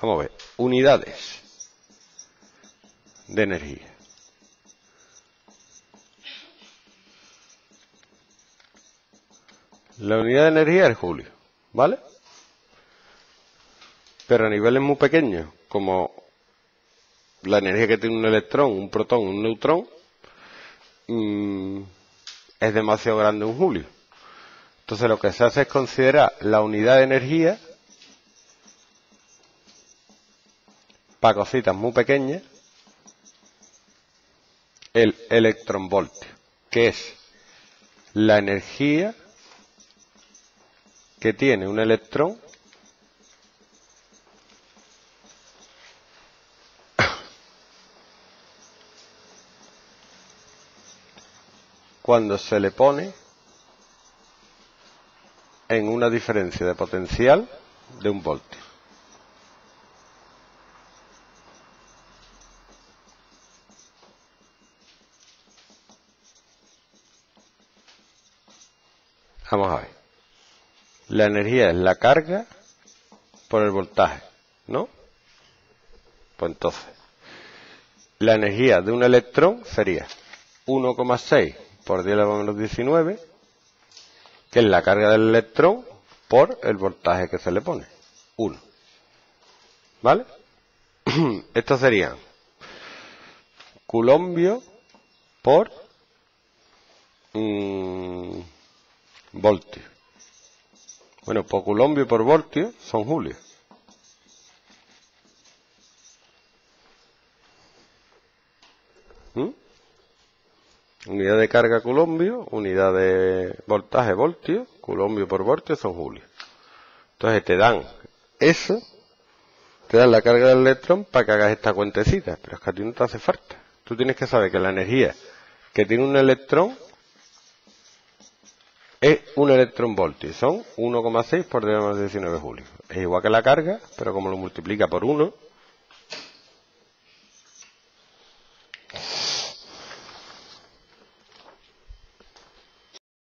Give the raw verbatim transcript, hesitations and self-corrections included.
Vamos a ver, unidades de energía. La unidad de energía es julio, ¿vale? Pero a niveles muy pequeños, como la energía que tiene un electrón, un protón, un neutrón, mmm, es demasiado grande un julio. Entonces lo que se hace es considerar la unidad de energía para cositas muy pequeñas, el electronvoltio, que es la energía que tiene un electrón cuando se le pone en una diferencia de potencial de un voltio. Vamos a ver. La energía es la carga por el voltaje, ¿no? Pues entonces, la energía de un electrón sería uno coma seis por diez a la menos diecinueve, que es la carga del electrón por el voltaje que se le pone, uno. ¿Vale? Esto sería coulombio por mmm, voltio. Bueno, por coulombio y por voltio son julios. ¿Mm? Unidad de carga coulombio, unidad de voltaje voltio, coulombio por voltio son julios. Entonces te dan eso, te dan la carga del electrón para que hagas esta cuentecita, pero es que a ti no te hace falta. Tú tienes que saber que la energía que tiene un electrón es un electronvoltio, son uno coma seis por diez a la menos diecinueve julios. Es igual que la carga, pero como lo multiplica por uno...